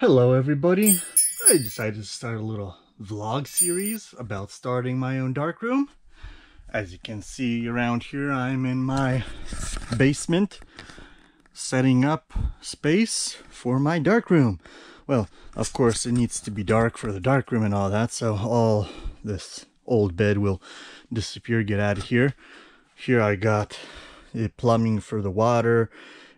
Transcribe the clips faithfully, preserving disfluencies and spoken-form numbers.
Hello everybody, I decided to start a little vlog series about starting my own darkroom. As you can see around here, I'm in my basement setting up space for my darkroom. Well, of course it needs to be dark for the darkroom and all that, so all this old bed will disappear, get out of here. Here I got the plumbing for the water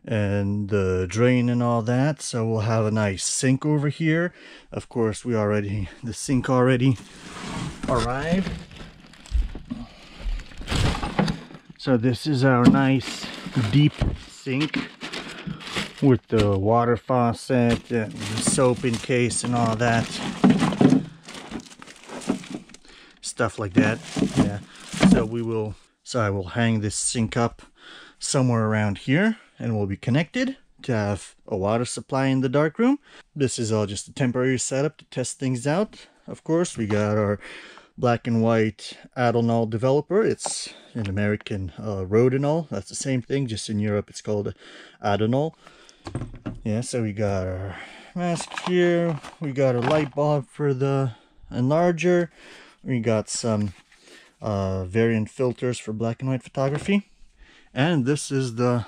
and the drain and all that, so we'll have a nice sink over here. Of course, we already the sink already arrived. So this is our nice deep sink with the water faucet and soap in case and all that stuff like that. Yeah, so we will so I will hang this sink up somewhere around here, and we'll be connected to have a water supply in the dark room. This is all just a temporary setup to test things out. Of course, we got our black and white Adonal developer. It's an American uh, Rodinal. That's the same thing, just in Europe it's called Adonal. Yeah, so we got our mask here. We got a light bulb for the enlarger. We got some uh, variant filters for black and white photography. And this is the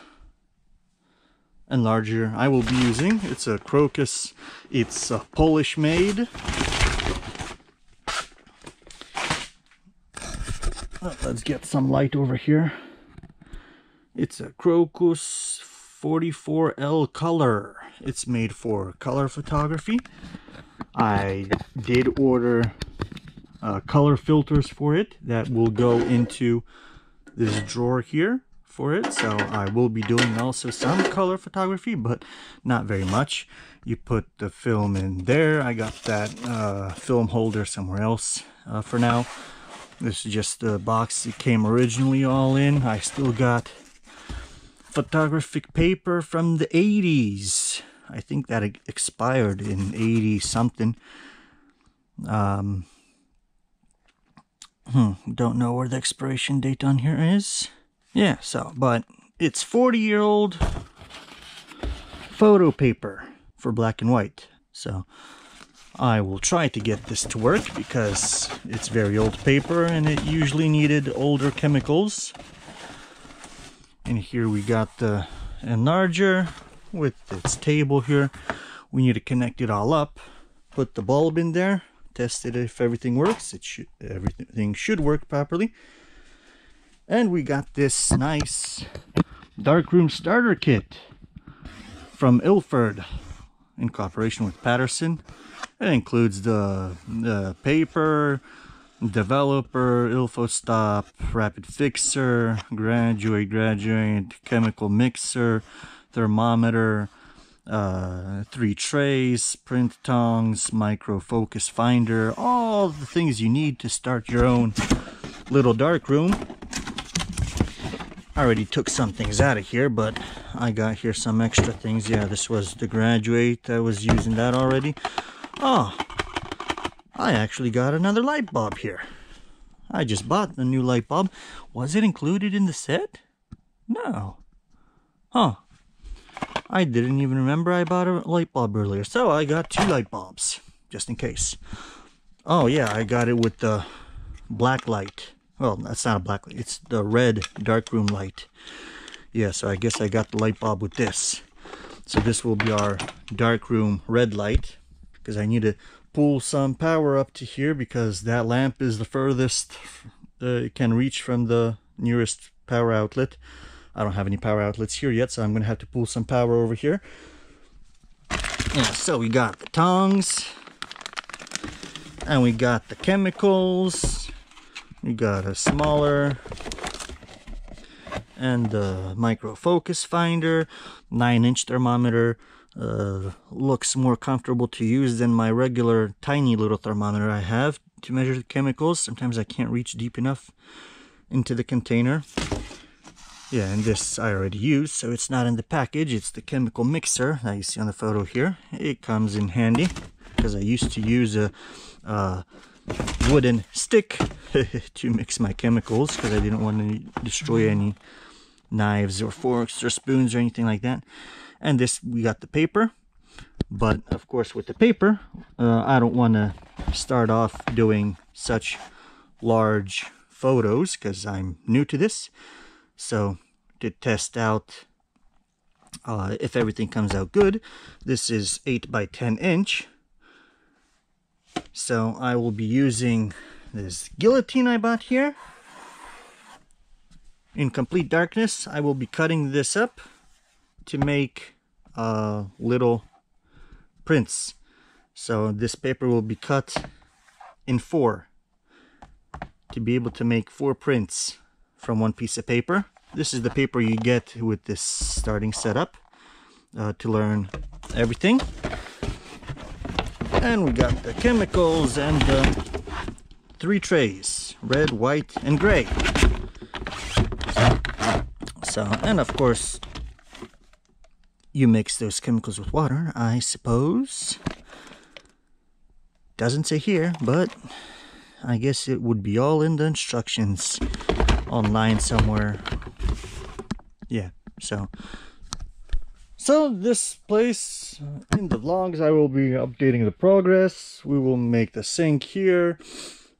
enlarger I will be using. It's a Krokus. It's a Polish made. Let's get some light over here. It's a Krokus forty-four L color. It's made for color photography. I did order uh, color filters for it that will go into this drawer here for it, so I will be doing also some color photography, but not very much. You put the film in there. I got that uh, film holder somewhere else uh, for now. This is just the box it came originally all in. I still got photographic paper from the eighties. I think that expired in eighty something. Um, hmm, don't know where the expiration date on here is. Yeah, so, but it's forty year old photo paper for black and white. So I will try to get this to work because it's very old paper and it usually needed older chemicals. And here we got the enlarger with its table here. We need to connect it all up, put the bulb in there, test it if everything works. It should, everything should work properly. And we got this nice darkroom starter kit from Ilford in cooperation with Patterson. It includes the, the paper, developer, Ilfostop, rapid fixer, graduate, graduate, chemical mixer, thermometer, uh, three trays, print tongs, micro focus finder, all the things you need to start your own little darkroom. I already took some things out of here, but I got here some extra things. Yeah, this was the graduate. I was using that already. Oh, I actually got another light bulb here. I just bought the new light bulb. Was it included in the set? No. Huh. I didn't even remember I bought a light bulb earlier. So I got two light bulbs, just in case. Oh yeah, I got it with the black light. Well, that's not a black light. It's the red darkroom light. Yeah, so I guess I got the light bulb with this. So this will be our darkroom red light. Because I need to pull some power up to here because that lamp is the furthest uh, it can reach from the nearest power outlet. I don't have any power outlets here yet, so I'm going to have to pull some power over here. Yeah, so we got the tongs. And we got the chemicals. We got a smaller and the micro focus finder, nine inch thermometer. Uh, looks more comfortable to use than my regular tiny little thermometer I have to measure the chemicals. Sometimes I can't reach deep enough into the container. Yeah, and this I already used, so it's not in the package. It's the chemical mixer that you see on the photo here. It comes in handy because I used to use a uh, wooden stick to mix my chemicals because I didn't want to destroy any knives or forks or spoons or anything like that. And this, we got the paper. But of course with the paper, uh, I don't want to start off doing such large photos because I'm new to this. So to test out uh, if everything comes out good, this is eight by ten inch. So I will be using this guillotine I bought here. In complete darkness, I will be cutting this up to make uh, little prints. So this paper will be cut in four to be able to make four prints from one piece of paper. This is the paper you get with this starting setup uh, to learn everything. And we got the chemicals and the three trays, red, white, and gray. So, and of course, you mix those chemicals with water, I suppose. Doesn't say here, but I guess it would be all in the instructions online somewhere. Yeah, so. So this place, in the vlogs, I will be updating the progress. We will make the sink here.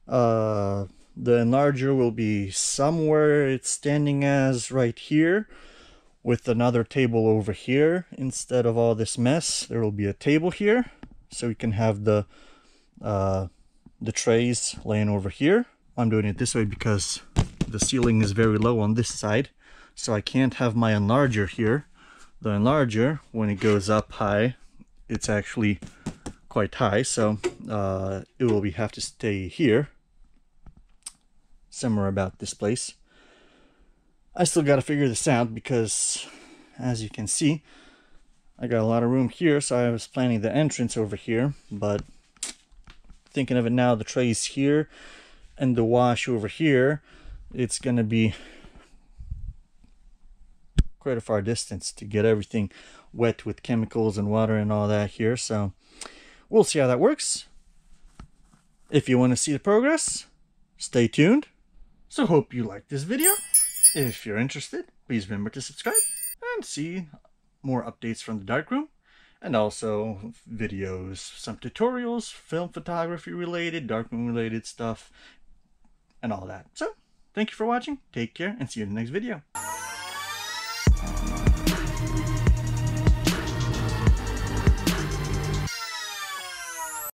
Uh, the enlarger will be somewhere it's standing as right here, with another table over here. Instead of all this mess, there will be a table here, so we can have the uh, the trays laying over here. I'm doing it this way because the ceiling is very low on this side, so I can't have my enlarger here. The enlarger, when it goes up high, it's actually quite high, so uh, it will be have to stay here, somewhere about this place. I still got to figure this out because, as you can see, I got a lot of room here, so I was planning the entrance over here, but thinking of it now, the trays here and the wash over here, it's going to be quite a far distance to get everything wet with chemicals and water and all that here, so we'll see how that works. If you want to see the progress, stay tuned. So hope you liked this video. If you're interested, please remember to subscribe and see more updates from the darkroom, and also videos, some tutorials, film photography related, darkroom related stuff, and all that. So, thank you for watching, take care, and see you in the next video.